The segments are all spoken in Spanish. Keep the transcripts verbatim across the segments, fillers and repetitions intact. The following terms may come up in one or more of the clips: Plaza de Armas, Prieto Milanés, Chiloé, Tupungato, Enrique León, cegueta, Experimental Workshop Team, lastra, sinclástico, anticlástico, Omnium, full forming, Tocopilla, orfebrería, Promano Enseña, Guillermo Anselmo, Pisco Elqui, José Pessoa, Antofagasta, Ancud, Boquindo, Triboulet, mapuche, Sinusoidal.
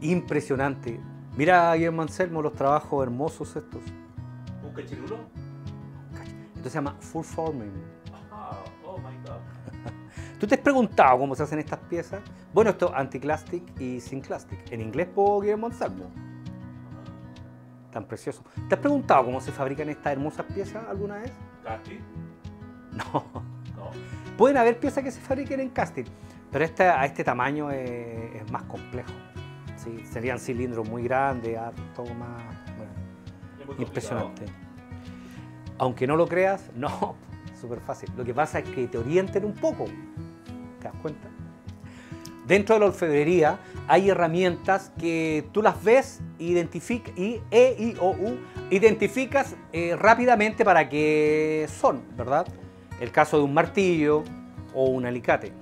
impresionante. Mira, Guillermo Anselmo, los trabajos hermosos estos. ¿Un cachirulo? Esto se llama full forming. Oh, oh my God. ¿Tú te has preguntado cómo se hacen estas piezas? Bueno, esto es anticlástico y sinclástico. En inglés por Guillermo Anselmo. Tan precioso. ¿Te has preguntado cómo se fabrican estas hermosas piezas alguna vez? ¿Casting? No. No. Pueden haber piezas que se fabriquen en casting, pero este, a este tamaño es, es más complejo. Sí, serían cilindros muy grandes, todo más... Bueno, impresionante. Aunque no lo creas, no, súper fácil. Lo que pasa es que te orienten un poco. ¿Te das cuenta? Dentro de la orfebrería hay herramientas que tú las ves identific y e, I, o, u, identificas eh, rápidamente para qué son, ¿verdad? El caso de un martillo o un alicate.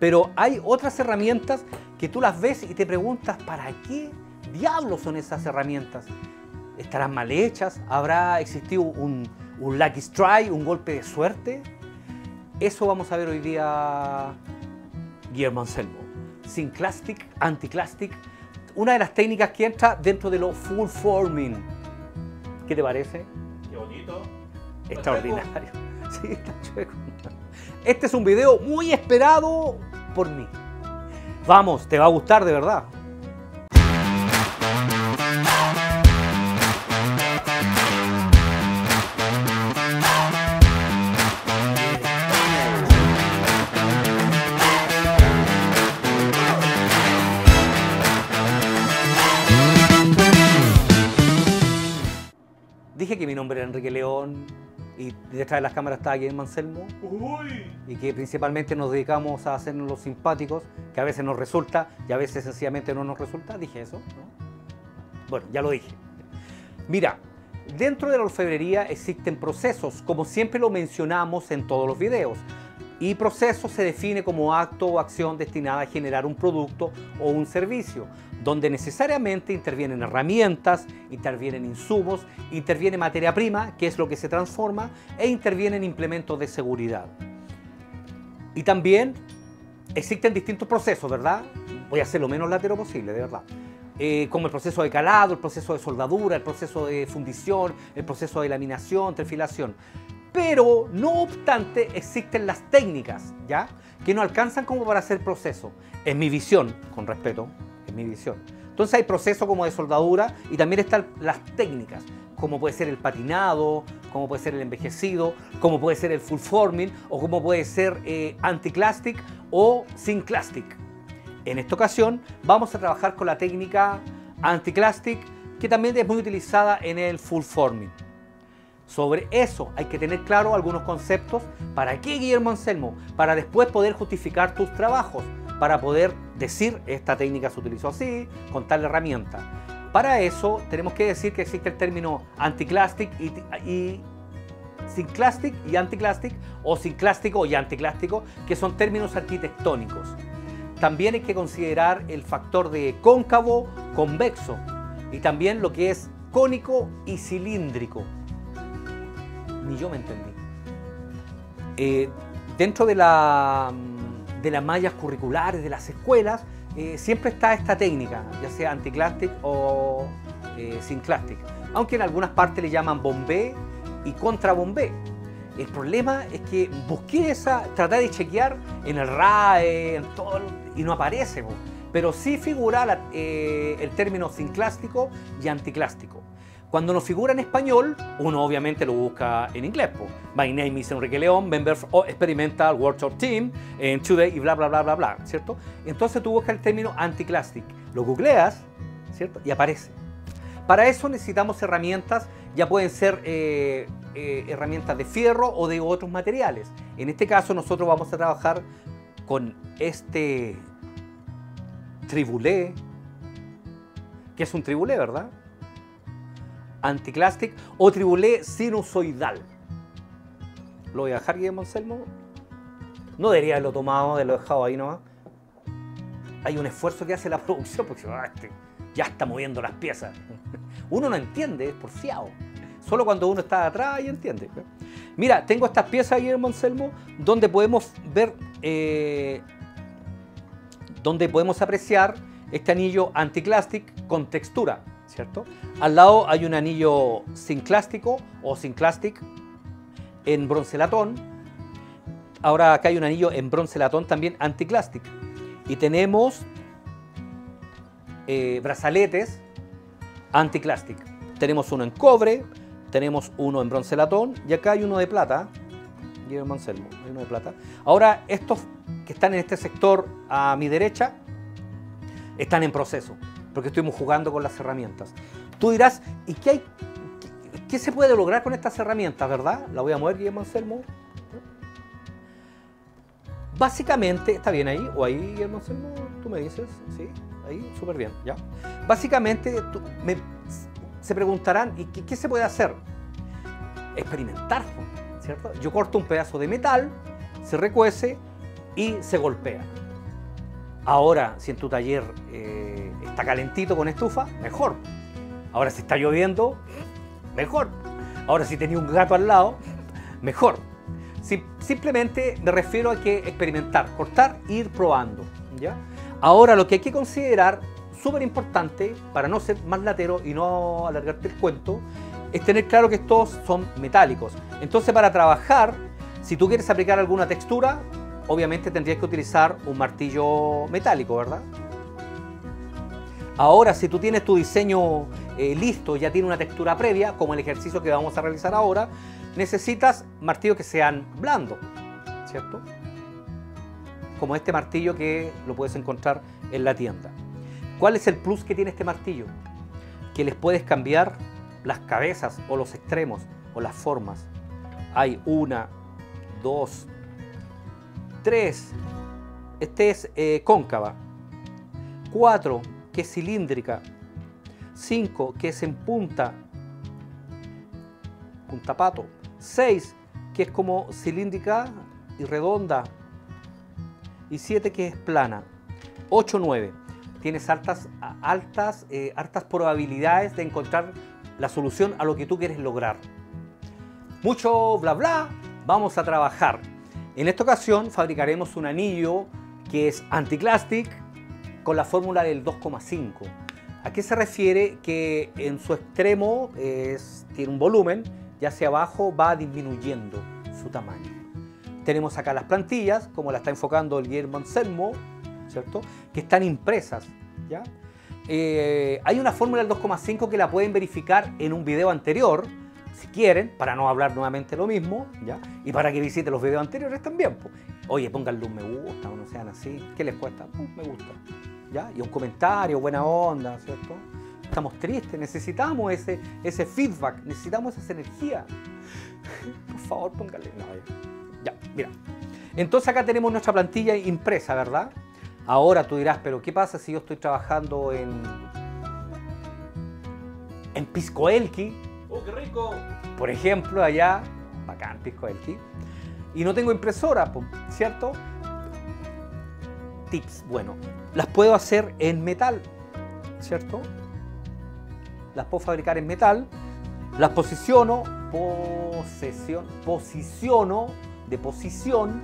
Pero hay otras herramientas que tú las ves y te preguntas ¿para qué diablos son esas herramientas? ¿Estarán mal hechas? ¿Habrá existido un, un lucky strike, un golpe de suerte? Eso vamos a ver hoy día, Guillermo Anselmo. Sinclastic, anticlastic, una de las técnicas que entra dentro de lo full forming. ¿Qué te parece? Qué bonito. Extraordinario. Sí, está chueco. Este es un video muy esperado por mí. Vamos, te va a gustar de verdad. Dije que mi nombre era Enrique León y detrás de las cámaras estaba Guillermo Anselmo. Uy. Y que principalmente nos dedicamos a hacernos los simpáticos, que a veces nos resulta y a veces sencillamente no nos resulta. Dije eso, ¿no? Bueno, ya lo dije. Mira, dentro de la orfebrería existen procesos, como siempre lo mencionamos en todos los videos. Y proceso se define como acto o acción destinada a generar un producto o un servicio, donde necesariamente intervienen herramientas, intervienen insumos, interviene materia prima, que es lo que se transforma, e intervienen implementos de seguridad. Y también existen distintos procesos, ¿verdad? Voy a hacer lo menos latero posible, de verdad. Eh, como el proceso de calado, el proceso de soldadura, el proceso de fundición, el proceso de laminación, trefilación. Pero, no obstante, existen las técnicas, ¿ya? Que no alcanzan como para hacer proceso. Es mi visión, con respeto, es mi visión. Entonces hay proceso como de soldadura y también están las técnicas, como puede ser el patinado, como puede ser el envejecido, como puede ser el full forming, o como puede ser eh, anticlastic o sinclastic. En esta ocasión vamos a trabajar con la técnica anticlastic, que también es muy utilizada en el full forming. Sobre eso hay que tener claro algunos conceptos. ¿Para qué, Guillermo Anselmo? Para después poder justificar tus trabajos, para poder decir esta técnica se utilizó así, con tal herramienta. Para eso tenemos que decir que existe el término anticlastic y, y sinclastic y anticlastic, o sinclástico y anticlástico, que son términos arquitectónicos. También hay que considerar el factor de cóncavo, convexo, y también lo que es cónico y cilíndrico. Ni yo me entendí. Eh, dentro de, la, de las mallas curriculares, de las escuelas, eh, siempre está esta técnica, ya sea anticlastic o eh, sinclastic, aunque en algunas partes le llaman bombé y contrabombé. El problema es que busqué esa, traté de chequear en el R A E, en todo, y no aparece, pero sí figura la, eh, el término sinclástico y anticlástico. Cuando nos figura en español, uno obviamente lo busca en inglés. Po. My name is Enrique León, member of Experimental Workshop Team, and today, y bla, bla, bla, bla, bla, ¿cierto? Entonces tú buscas el término anticlastic, lo googleas, ¿cierto? Y aparece. Para eso necesitamos herramientas, ya pueden ser eh, eh, herramientas de fierro o de otros materiales. En este caso nosotros vamos a trabajar con este Triboulet, que es un Triboulet, ¿verdad? Anticlastic o Triboulet sinusoidal. Lo voy a dejar, Guillermo Anselmo. No debería haberlo tomado, haberlo dejado ahí nomás. Hay un esfuerzo que hace la producción porque ah, este ya está moviendo las piezas. Uno no entiende, es porfiado. Solo cuando uno está atrás y entiende. Mira, tengo estas piezas, Guillermo Anselmo, donde podemos ver, eh, donde podemos apreciar este anillo anticlástico con textura, ¿cierto? Al lado hay un anillo sinclástico o sinclástico en bronce latón. Ahora acá hay un anillo en bronce latón también anticlástico. Y tenemos eh, brazaletes anticlástico. Tenemos uno en cobre, tenemos uno en bronce latón y acá hay uno de plata. Guillermo Anselmo, hay uno de plata. Ahora estos que están en este sector a mi derecha están en proceso, porque estuvimos jugando con las herramientas. Tú dirás, ¿y qué hay? ¿Qué, qué se puede lograr con estas herramientas, verdad? La voy a mover, Guillermo Anselmo. Básicamente, ¿está bien ahí? ¿O ahí, Guillermo Anselmo? ¿Tú me dices? Sí, ahí, súper bien, ya. Básicamente, tú, me, se preguntarán, ¿y qué, qué se puede hacer? Experimentar, ¿cierto? Yo corto un pedazo de metal, se recuece y se golpea. Ahora, si en tu taller eh, está calentito con estufa, mejor. Ahora si está lloviendo, mejor. Ahora si tenía un gato al lado, mejor. Si, simplemente me refiero a que experimentar, cortar e ir probando, ¿ya? Ahora lo que hay que considerar, súper importante, para no ser más latero y no alargarte el cuento, es tener claro que estos son metálicos. Entonces para trabajar, si tú quieres aplicar alguna textura, obviamente tendrías que utilizar un martillo metálico, ¿verdad? Ahora, si tú tienes tu diseño eh, listo, ya tiene una textura previa, como el ejercicio que vamos a realizar ahora, necesitas martillos que sean blandos, ¿cierto? Como este martillo que lo puedes encontrar en la tienda. ¿Cuál es el plus que tiene este martillo? Que les puedes cambiar las cabezas o los extremos o las formas. Hay una, dos, tres, este es eh, cóncava, cuatro, que es cilíndrica, cinco, que es en punta, puntapato, seis, que es como cilíndrica y redonda, y siete, que es plana, ocho, nueve. Tienes altas, altas, eh, altas probabilidades de encontrar la solución a lo que tú quieres lograr. Mucho bla bla, vamos a trabajar. En esta ocasión fabricaremos un anillo que es anticlástico con la fórmula del dos coma cinco. ¿A qué se refiere? Que en su extremo es, tiene un volumen y hacia abajo va disminuyendo su tamaño. Tenemos acá las plantillas, como la está enfocando el Guillermo Anselmo, ¿cierto? Que están impresas, ¿ya? Eh, hay una fórmula del dos coma cinco que la pueden verificar en un video anterior, si quieren, para no hablar nuevamente lo mismo, ¿ya? Y para que visiten los videos anteriores también, pues. Oye, pónganle un me gusta, o no sean así, ¿qué les cuesta? Un me gusta, ¿ya? Y un comentario, buena onda, ¿cierto? Estamos tristes, necesitamos ese, ese feedback, necesitamos esa energía. Por favor, pónganle. No, ya. ya, mira. Entonces acá tenemos nuestra plantilla impresa, ¿verdad? Ahora tú dirás, pero ¿qué pasa si yo estoy trabajando en, en Pisco Elqui? ¡Oh, qué rico! Por ejemplo, allá, bacán, Pisco Elqui. Y no tengo impresora, ¿cierto? Tips, bueno, las puedo hacer en metal, ¿cierto? Las puedo fabricar en metal, las posiciono, posesión, posiciono, de posición,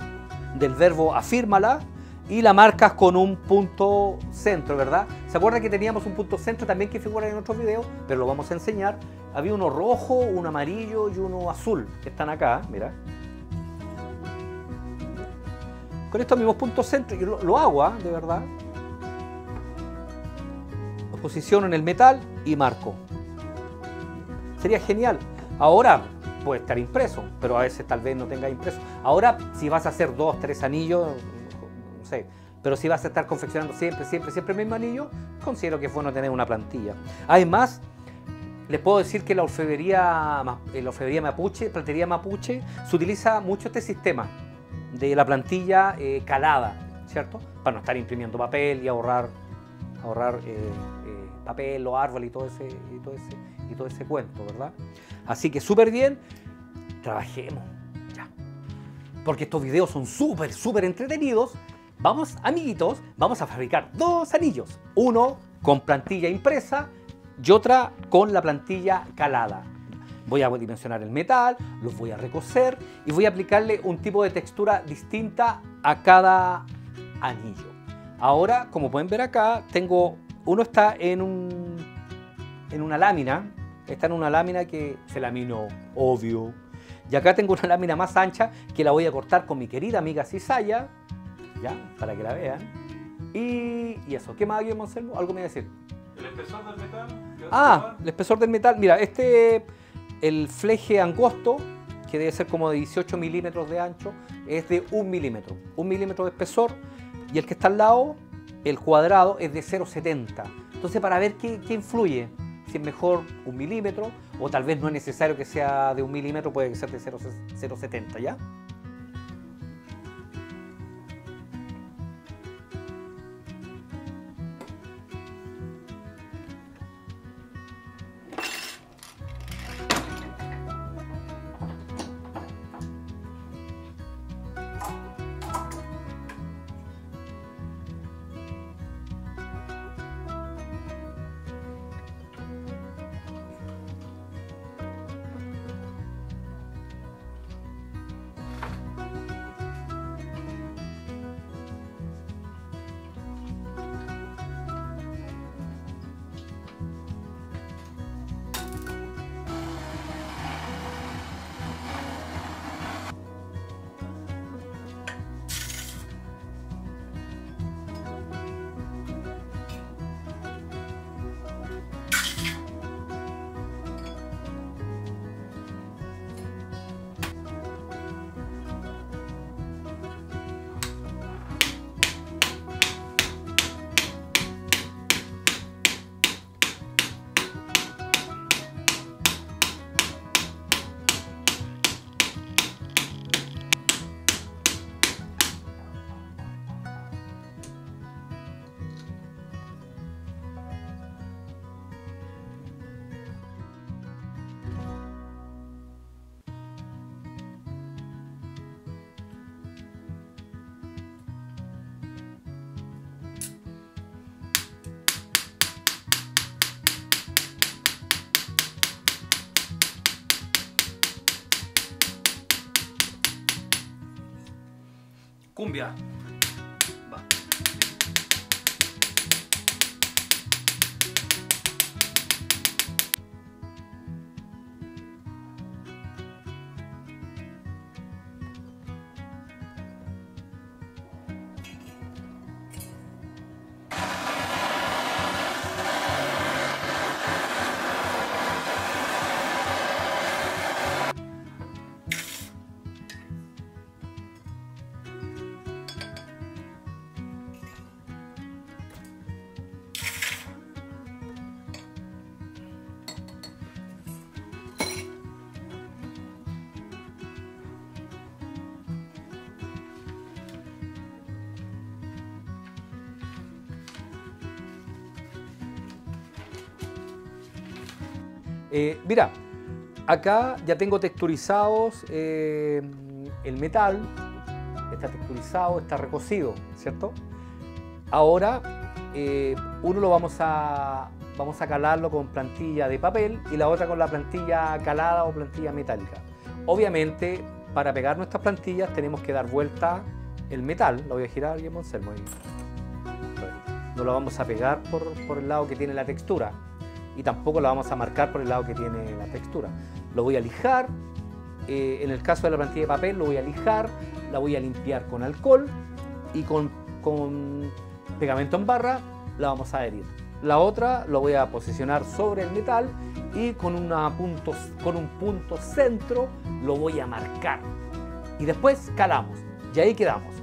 del verbo afírmala, y la marcas con un punto centro, ¿verdad? ¿Se acuerdan que teníamos un punto centro también que figura en otros videos? Pero lo vamos a enseñar. Había uno rojo, uno amarillo y uno azul, que están acá, mira. Con estos mismos puntos centros, lo, lo hago, ¿eh? De verdad. Lo posiciono en el metal y marco. Sería genial. Ahora puede estar impreso, pero a veces tal vez no tenga impreso. Ahora, si vas a hacer dos, tres anillos, no sé, pero si vas a estar confeccionando siempre, siempre, siempre el mismo anillo, considero que es bueno tener una plantilla. Además, les puedo decir que la orfebrería, la orfebrería mapuche, plantería mapuche, se utiliza mucho este sistema de la plantilla eh, calada, ¿cierto? Para no estar imprimiendo papel y ahorrar, ahorrar eh, eh, papel, los árboles y todo ese, y todo ese, y todo ese cuento, ¿verdad? Así que súper bien, trabajemos ya. Porque estos videos son súper, súper entretenidos. Vamos, amiguitos, vamos a fabricar dos anillos. Uno con plantilla impresa y otra con la plantilla calada. Voy a dimensionar el metal, los voy a recocer y voy a aplicarle un tipo de textura distinta a cada anillo. Ahora, como pueden ver acá, tengo, uno está en, un, en una lámina, está en una lámina que se laminó, obvio. Y acá tengo una lámina más ancha que la voy a cortar con mi querida amiga cizalla, ya, para que la vean. Y, y eso, ¿qué más, Guillermo Anselmo? Algo me iba a decir. El espesor del metal. Ah, el espesor del metal. Mira, este, el fleje angosto, que debe ser como de dieciocho milímetros de ancho, es de un milímetro. un milímetro de espesor. Y el que está al lado, el cuadrado, es de cero coma setenta. Entonces, para ver qué, qué influye, si es mejor un milímetro, o tal vez no es necesario que sea de un milímetro, puede que sea de cero coma setenta, ¿ya? Cumbia. Va. Eh, mira, acá ya tengo texturizados eh, el metal, está texturizado, está recocido, ¿cierto? Ahora, eh, uno lo vamos a, vamos a calarlo con plantilla de papel y la otra con la plantilla calada o plantilla metálica. Obviamente, para pegar nuestras plantillas tenemos que dar vuelta el metal, lo voy a girar y Monselmo ahí. No lo vamos a pegar por, por el lado que tiene la textura. Y tampoco la vamos a marcar por el lado que tiene la textura. Lo voy a lijar, eh, en el caso de la plantilla de papel lo voy a lijar, la voy a limpiar con alcohol y con, con pegamento en barra la vamos a adherir. La otra lo voy a posicionar sobre el metal y con, una punto, con un punto centro lo voy a marcar. Y después calamos y ahí quedamos.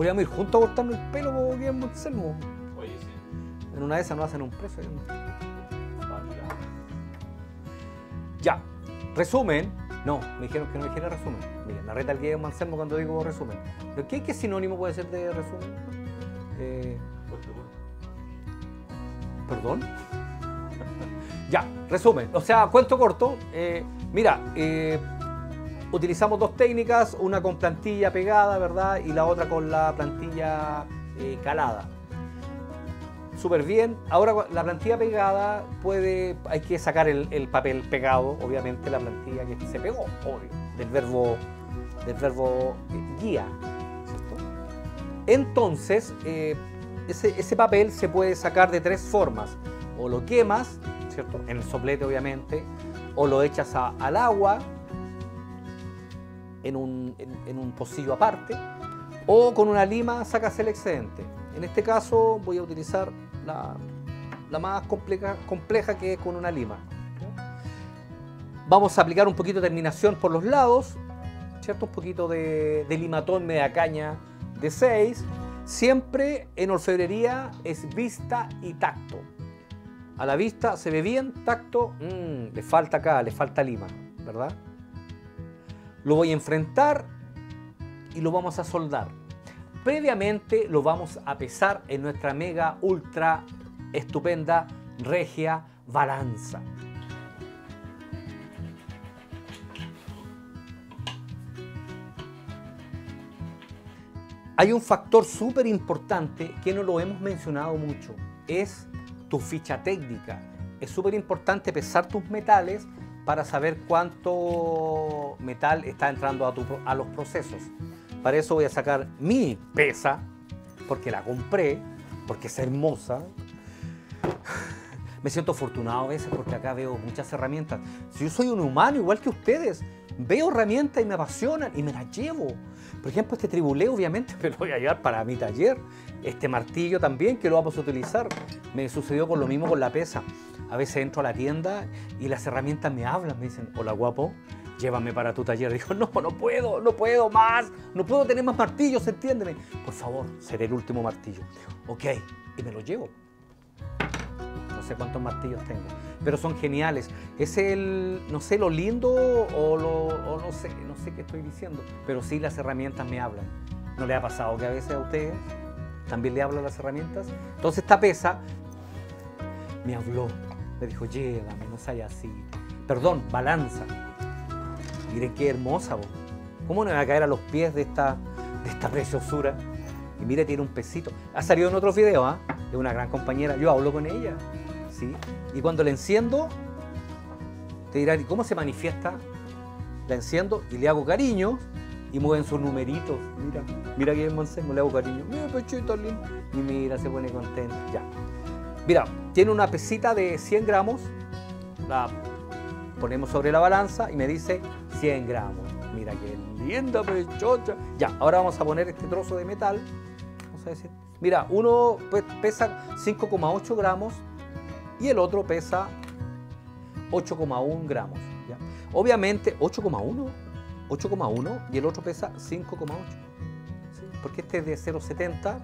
Podríamos ir juntos a cortarnos el pelo, como Guillermo Anselmo. Oye, sí. En una de esas nos hacen un preso. Ya, resumen. No, me dijeron que no dijera resumen. Miren, la reta al Guillermo Anselmo cuando digo resumen. ¿Pero qué, qué sinónimo puede ser de resumen? Eh... ¿Perdón? Ya, resumen. O sea, cuento corto. Eh, mira, eh, utilizamos dos técnicas, una con plantilla pegada, ¿verdad? Y la otra con la plantilla eh, calada. Súper bien. Ahora la plantilla pegada puede, hay que sacar el, el papel pegado, obviamente la plantilla que se pegó, obvio, del verbo, del verbo guía, ¿cierto? Entonces, eh, ese, ese papel se puede sacar de tres formas. O lo quemas, ¿cierto? En el soplete, obviamente, o lo echas a, al agua, en un, en, en un pocillo aparte, o con una lima sacas el excedente. En este caso voy a utilizar la, la más compleja, compleja que es con una lima. Vamos a aplicar un poquito de terminación por los lados, ¿cierto? Un poquito de, de limatón media caña de seis. Siempre en orfebrería es vista y tacto. A la vista se ve bien, tacto, mmm, le falta acá, le falta lima, ¿verdad? Lo voy a enfrentar y lo vamos a soldar. Previamente lo vamos a pesar en nuestra mega, ultra, estupenda, regia balanza. Hay un factor súper importante que no lo hemos mencionado mucho, es tu ficha técnica. Es súper importante pesar tus metales para saber cuánto metal está entrando a, tu, a los procesos. Para eso voy a sacar mi pesa, porque la compré, porque es hermosa. Me siento afortunado a veces porque acá veo muchas herramientas. Si yo soy un humano igual que ustedes, veo herramientas y me apasionan y me las llevo. Por ejemplo, este Triboulet obviamente me lo voy a llevar para mi taller. Este martillo también, que lo vamos a utilizar. Me sucedió con lo mismo con la pesa. A veces entro a la tienda y las herramientas me hablan, me dicen, hola guapo, llévame para tu taller. Digo, no, no puedo, no puedo más, no puedo tener más martillos, entiéndeme. Por favor, seré el último martillo. Ok, y me lo llevo. No sé cuántos martillos tengo, pero son geniales. Es el, no sé, lo lindo o lo, o no sé, no sé qué estoy diciendo, pero sí las herramientas me hablan. ¿No le ha pasado que a veces a ustedes también le hablan las herramientas? Entonces esta pesa me habló, me dijo, llévame, no sea así. Perdón, balanza. Miren qué hermosa, vos. ¿Cómo no me va a caer a los pies de esta, de esta preciosura? Y mire, tiene un pesito. Ha salido en otros videos, ¿eh? Es una gran compañera. Yo hablo con ella, ¿sí? Y cuando la enciendo, te dirán, ¿cómo se manifiesta? La enciendo y le hago cariño y mueven sus numeritos. Mira, mira que Anselmo, le hago cariño. Mira, pechito lindo. Y mira, se pone contenta. Ya. Mira, tiene una pesita de cien gramos. La ponemos sobre la balanza y me dice cien gramos. Mira qué linda pechocha. Ya, ahora vamos a poner este trozo de metal. Vamos a decir, mira, uno pesa cinco coma ocho gramos y el otro pesa ocho coma uno gramos. ¿Ya? Obviamente, ocho coma uno y el otro pesa cinco coma ocho. ¿Sí? Porque este es de cero coma setenta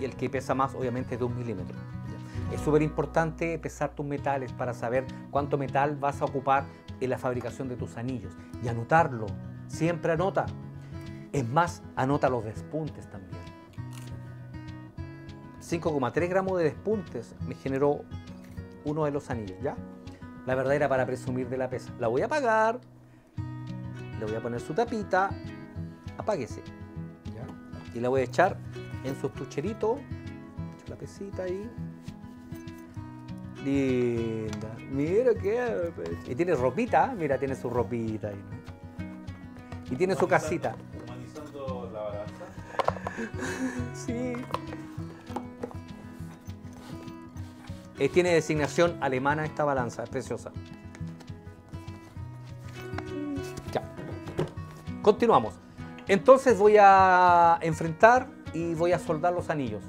y el que pesa más, obviamente, es de un milímetro. Es súper importante pesar tus metales para saber cuánto metal vas a ocupar en la fabricación de tus anillos y anotarlo. Siempre anota. Es más, anota los despuntes también. cinco coma tres gramos de despuntes me generó uno de los anillos, ¿ya? La verdad era para presumir de la pesa. La voy a apagar, le voy a poner su tapita, apáguese, ¿ya? Y la voy a echar en su estucherito, echo la pesita ahí. Linda, mira que... Y tiene ropita, mira, tiene su ropita ahí. Y tiene su casita. ¿Humanizando la balanza? Sí. Eh, tiene designación alemana esta balanza, es preciosa. Ya. Continuamos. Entonces voy a enfrentar y voy a soldar los anillos.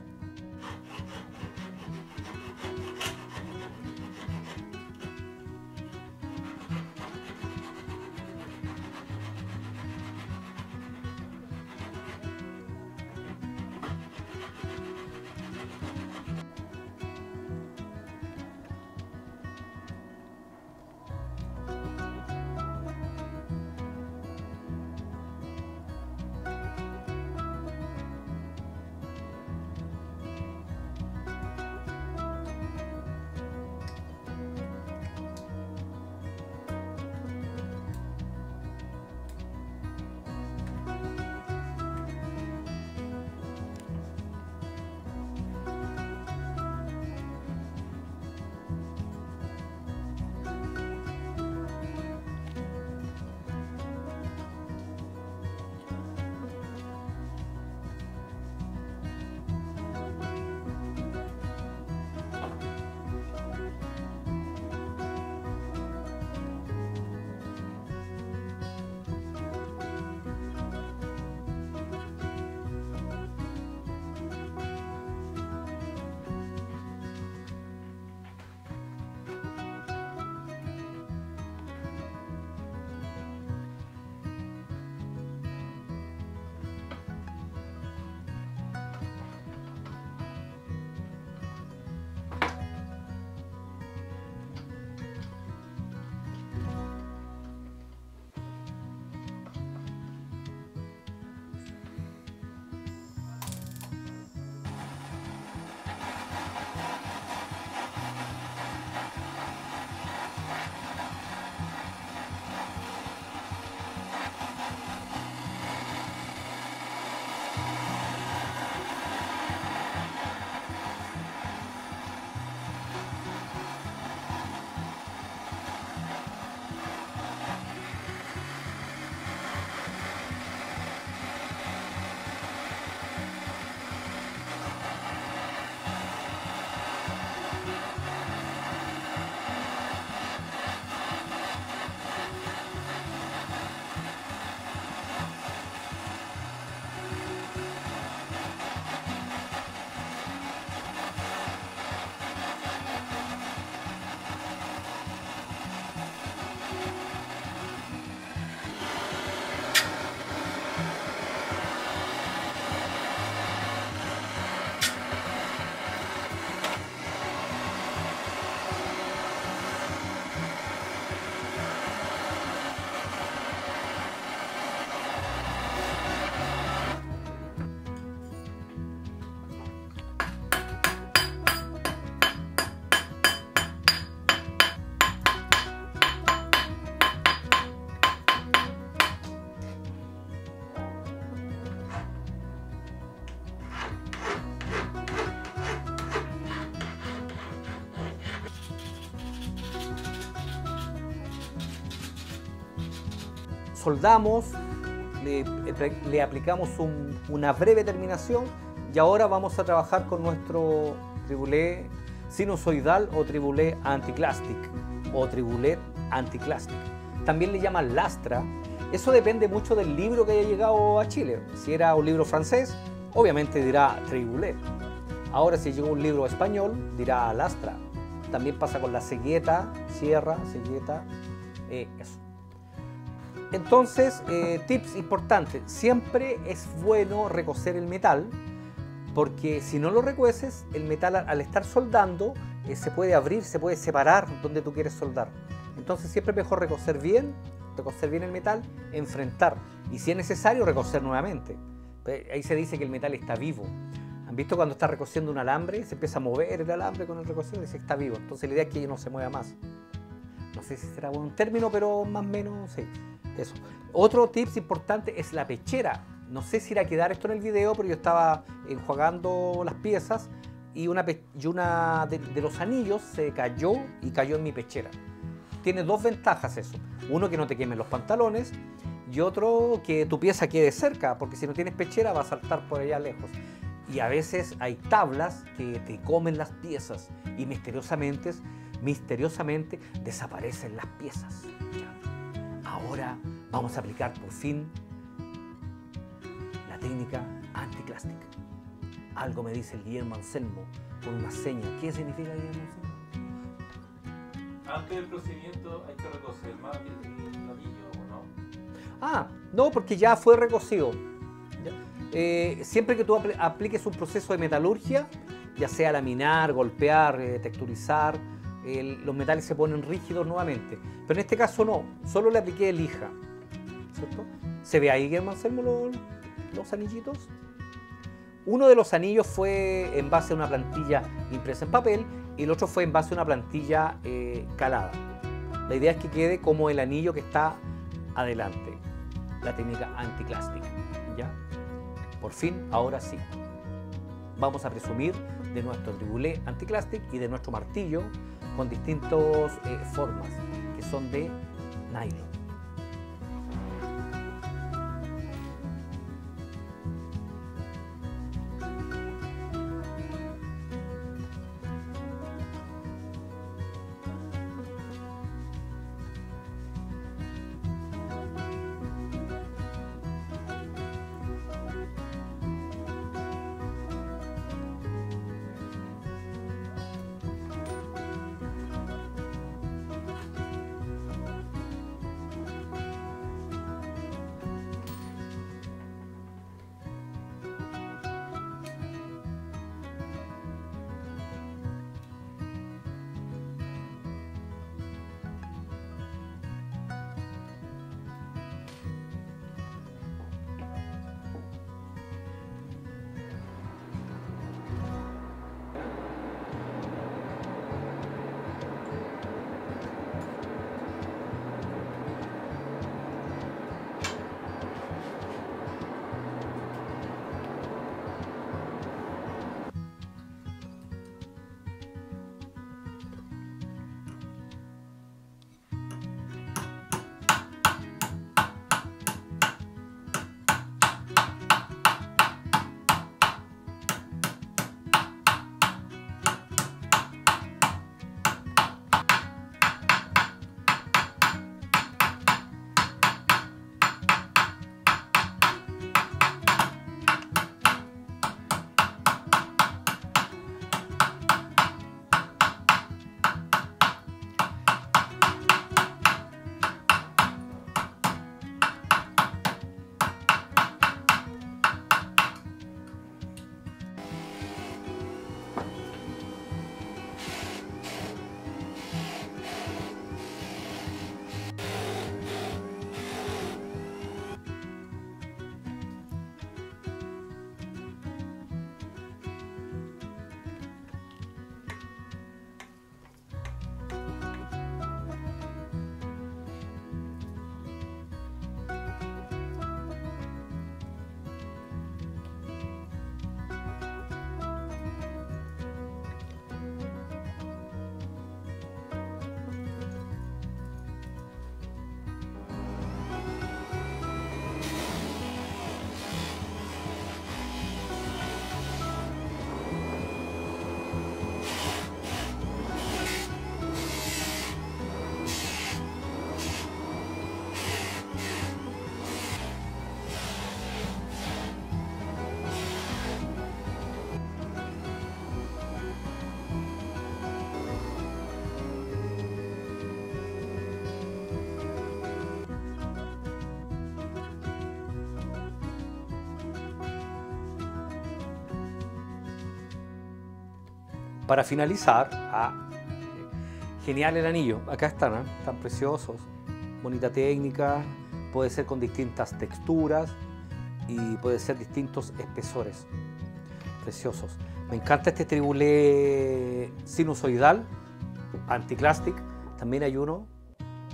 soldamos, le, le aplicamos un, una breve terminación y ahora vamos a trabajar con nuestro Triboulet sinusoidal o Triboulet anticlástico o Triboulet anticlástico. También le llaman lastra. Eso depende mucho del libro que haya llegado a Chile. Si era un libro francés, obviamente dirá Triboulet. Ahora, si llegó un libro español, dirá lastra. También pasa con la cegueta, sierra, cegueta, eh, eso. Entonces, eh, tips importantes. Siempre es bueno recocer el metal, porque si no lo recueces, el metal al estar soldando eh, se puede abrir, se puede separar donde tú quieres soldar. Entonces siempre es mejor recocer bien, recocer bien el metal, enfrentar y si es necesario recocer nuevamente. Ahí se dice que el metal está vivo. ¿Han visto cuando está recociendo un alambre? Se empieza a mover el alambre con el recocidor y se está vivo. Entonces la idea es que no se mueva más. No sé si será buen término, pero más o menos sí. Eso. Otro tips importante es la pechera. No sé si irá a quedar esto en el video, pero yo estaba enjuagando las piezas y una, y una de, de los anillos se cayó y cayó en mi pechera. Tiene dos ventajas eso. Uno, que no te quemen los pantalones, y otro, que tu pieza quede cerca, porque si no tienes pechera va a saltar por allá lejos. Y a veces hay tablas que te comen las piezas y misteriosamente, misteriosamente desaparecen las piezas. Ahora vamos a aplicar por fin la técnica anticlástica. Algo me dice el Guillermo Anselmo con una seña. ¿Qué significa Guillermo Anselmo? Antes del procedimiento hay que recocer más el anillo, ¿o no? Ah, no, porque ya fue recocido. Eh, siempre que tú apl apliques un proceso de metalurgia, ya sea laminar, golpear, eh, texturizar, eh, los metales se ponen rígidos nuevamente. Pero en este caso no, solo le apliqué lija, ¿cierto? ¿Se ve ahí, Guillermo Anselmo, los, los anillitos? Uno de los anillos fue en base a una plantilla impresa en papel y el otro fue en base a una plantilla eh, calada. La idea es que quede como el anillo que está adelante, la técnica anticlástica, ¿ya? Por fin, ahora sí, vamos a presumir de nuestro Triboulet anticlástico y de nuestro martillo con distintas eh, formas que son de nylon. para finalizar, ah, genial el anillo, acá están, ¿eh? Están preciosos, bonita técnica, puede ser con distintas texturas y puede ser distintos espesores, preciosos. Me encanta este Triboulet sinusoidal, anticlástico, también hay uno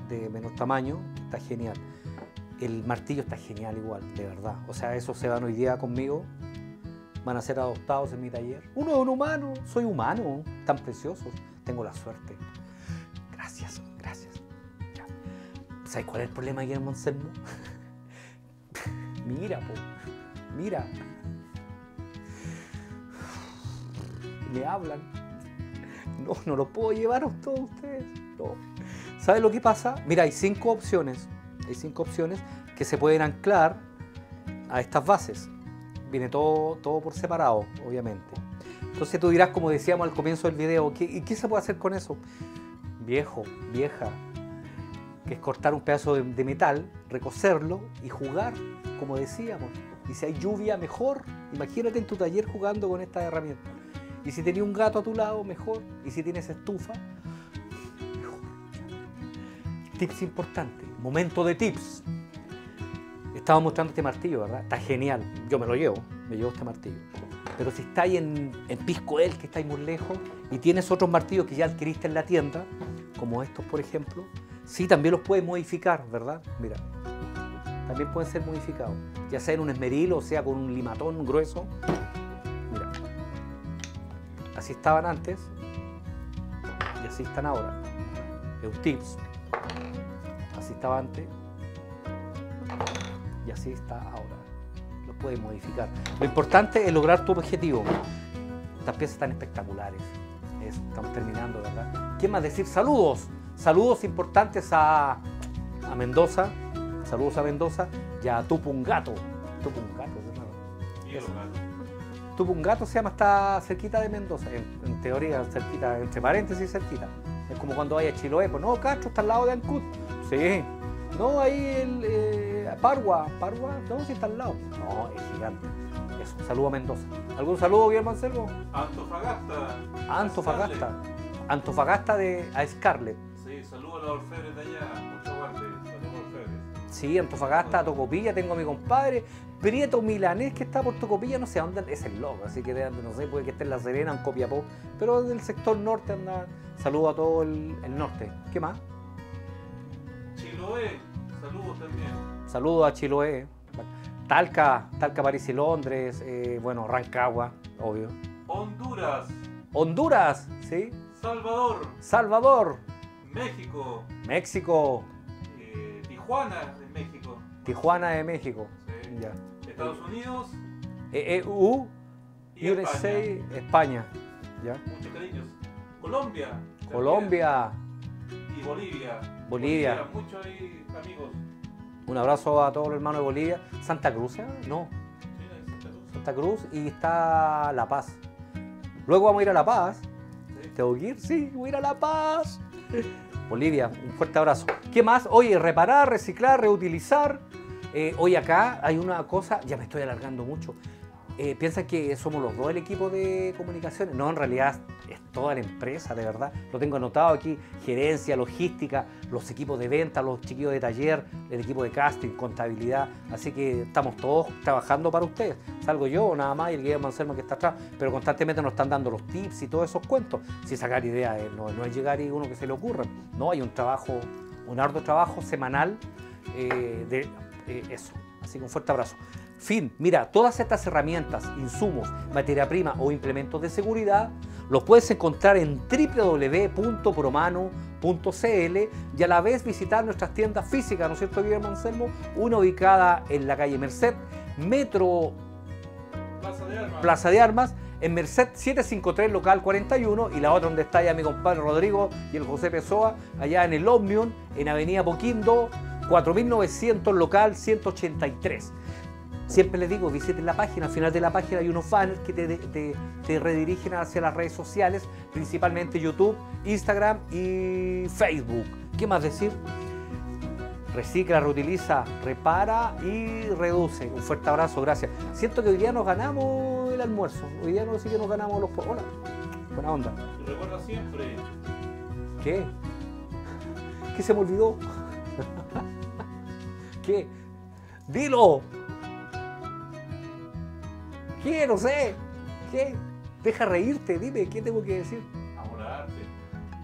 de menor tamaño, está genial. El martillo está genial igual, de verdad. O sea, esos se van hoy día conmigo, van a ser adoptados en mi taller. Uno es un humano, soy humano, tan preciosos, tengo la suerte. Gracias, gracias. Ya. ¿Sabes cuál es el problema, Guillermo Anselmo? Mira, po, mira. Me hablan. No, no lo puedo llevaros todos ustedes. No. ¿Sabes lo que pasa? Mira, hay cinco opciones. Hay cinco opciones que se pueden anclar a estas bases. Viene todo, todo por separado, obviamente. Entonces tú dirás, como decíamos al comienzo del video, ¿qué, ¿y qué se puede hacer con eso? Viejo, vieja, que es cortar un pedazo de, de metal, recocerlo y jugar, como decíamos. Y si hay lluvia, mejor. Imagínate en tu taller jugando con estas herramientas. Y si tenías un gato a tu lado, mejor. Y si tienes estufa, mejor. Tips importantes. Momento de tips. Estaba mostrando este martillo, ¿verdad? Está genial. Yo me lo llevo, me llevo este martillo. Pero si estáis en, en Pisco Elqui, que estáis muy lejos, y tienes otros martillos que ya adquiriste en la tienda, como estos, por ejemplo, sí, también los puedes modificar, ¿verdad? Mira, también pueden ser modificados. Ya sea en un esmeril, o sea con un limatón grueso. Mira. Así estaban antes, y así están ahora. Es un tips. Así estaba antes y así está ahora. Lo puedes modificar. Lo importante es lograr tu objetivo. Estas piezas están espectaculares. Estamos terminando, ¿verdad? ¿Qué más decir? Saludos. Saludos importantes a, a Mendoza. Saludos a Mendoza y a Tupungato. Tupungato, ¿no? Tupungato se llama, está cerquita de Mendoza. En, en teoría, cerquita, entre paréntesis, cerquita. Es como cuando vaya a Chiloé. Pues no, Castro está al lado de Ancud. Sí, no, ahí el eh, Parua, Parua, no, si está al lado. No, es gigante. Eso, saludo a Mendoza. ¿Algún saludo, Guillermo Anselmo? Antofagasta. Antofagasta. A Antofagasta de a Scarlett. Sí, saludo a los orfebres de allá, mucho guarde, saludos orfebres. Sí, Antofagasta, a Tocopilla, tengo a mi compadre, Prieto Milanés, que está por Tocopilla, no sé dónde es el loco, así que no sé, puede que esté en La Serena, en Copiapó, pero del sector norte anda. Saludo a todo el, el norte. ¿Qué más? Chiloé, saludos también. Saludos a Chiloé, Talca, Talca, París y Londres, eh, bueno, Rancagua, obvio. Honduras. Honduras, sí. Salvador. Salvador. México. México. Eh, Tijuana de México. Tijuana de México. Sí. Ya. Estados Unidos. E U. Y U S A, España. España. Ya. Muchos cariños. Colombia. Colombia. También. Y Bolivia. Bolivia. Muchos amigos. Un abrazo a todos los hermanos de Bolivia. ¿Santa Cruz? Eh? No. Sí, Santa Cruz. Santa Cruz y está La Paz. Luego vamos a ir a La Paz. ¿Sí? ¿Tengo que ir? Sí, voy a ir a La Paz. Bolivia, un fuerte abrazo. ¿Qué más? Oye, reparar, reciclar, reutilizar. Eh, hoy acá hay una cosa, ya me estoy alargando mucho. Eh, piensan que somos los dos el equipo de comunicaciones. No, en realidad es toda la empresa, de verdad. Lo tengo anotado aquí. Gerencia, logística, los equipos de venta, los chiquillos de taller, el equipo de casting, contabilidad. Así que estamos todos trabajando para ustedes. Salgo yo nada más y el Guillermo Anselmo que está atrás. Pero constantemente nos están dando los tips y todos esos cuentos. Si sacar ideas, eh, no, no es llegar y uno que se le ocurra. No, hay un trabajo, un arduo trabajo semanal eh, de eh, eso. Así que un fuerte abrazo. Fin, mira, todas estas herramientas, insumos, materia prima o implementos de seguridad los puedes encontrar en w w w punto promano punto c l y a la vez visitar nuestras tiendas físicas, ¿no es cierto, Guillermo Anselmo? Una ubicada en la calle Merced, Metro Plaza de Armas, Plaza de Armas en Merced setecientos cincuenta y tres, local cuarenta y uno, y la otra donde está ya mi compadre Rodrigo y el José Pessoa, allá en el Omnium, en Avenida Boquindo, cuatro mil novecientos, local ciento ochenta y tres. Siempre les digo, visiten la página, al final de la página hay unos banners que te, te, te redirigen hacia las redes sociales, principalmente YouTube, Instagram y Facebook. ¿Qué más decir? Recicla, reutiliza, repara y reduce. Un fuerte abrazo, gracias. Siento que hoy día nos ganamos el almuerzo, hoy día no sé que nos ganamos los... Hola. Buena onda. Te recuerdo siempre. ¿Qué? ¿Qué se me olvidó? ¿Qué? ¡Dilo! ¿Qué? No sé. ¿Qué? Deja reírte, dime, ¿qué tengo que decir? Amor al arte.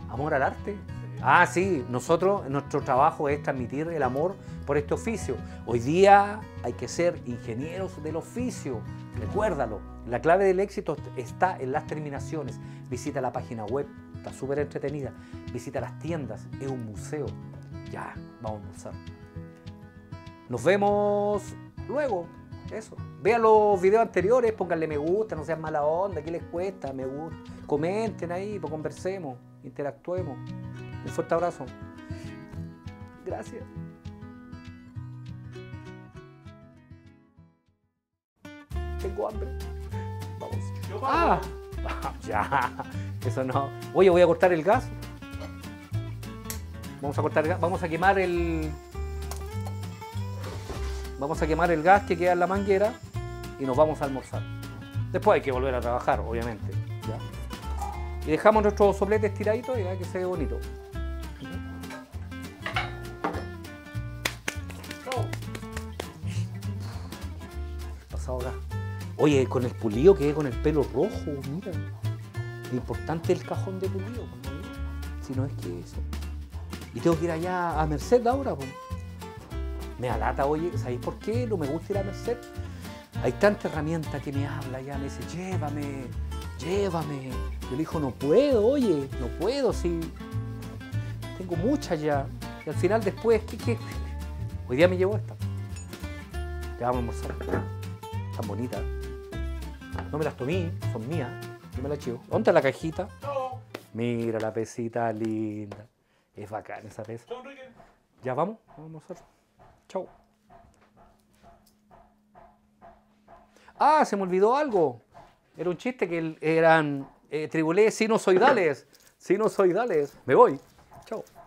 ¿Amor al arte? Sí. Ah, sí, nosotros, nuestro trabajo es transmitir el amor por este oficio. Hoy día hay que ser ingenieros del oficio, recuérdalo. La clave del éxito está en las terminaciones. Visita la página web, está súper entretenida. Visita las tiendas, es un museo. Ya, vamos a almorzar. Nos vemos luego. Eso. Vean los videos anteriores, pónganle me gusta, no sean mala onda, ¿qué les cuesta? Me gusta. Comenten ahí, pues conversemos, interactuemos. Un fuerte abrazo. Gracias. Tengo hambre. Vamos. Yo ah, ya. Eso no. Oye, voy a cortar el gas. Vamos a cortar el gas. Vamos a quemar el. Vamos a quemar el gas que queda en la manguera y nos vamos a almorzar. Después hay que volver a trabajar, obviamente. ¿Ya? Y dejamos nuestros sopletes tiraditos y ya que se ve bonito. Pasado acá. Oye, con el pulido quedé con el pelo rojo, mira. Lo importante es el cajón de pulido, ¿no? Si no es que eso. Y tengo que ir allá a Merced ahora, pues. Me alata, oye, ¿sabéis por qué? No me gusta ir a Merced. Hay tanta herramienta que me habla ya, me dice, llévame, llévame. Yo le digo, no puedo, oye, no puedo, sí. Tengo muchas ya. Y al final después, ¿qué, qué? Hoy día me llevo esta. Te vamos a almorzar. Tan bonita. No me las tomé, son mías. Yo me las chivo. ¿Dónde está la cajita? No. Mira la pesita linda. Es bacán esa pesa. Ya vamos, vamos a almorzar. Chau. Ah, se me olvidó algo. Era un chiste que eran eh, Triboulet sinusoidales. Sinusoidales. Me voy. Chau.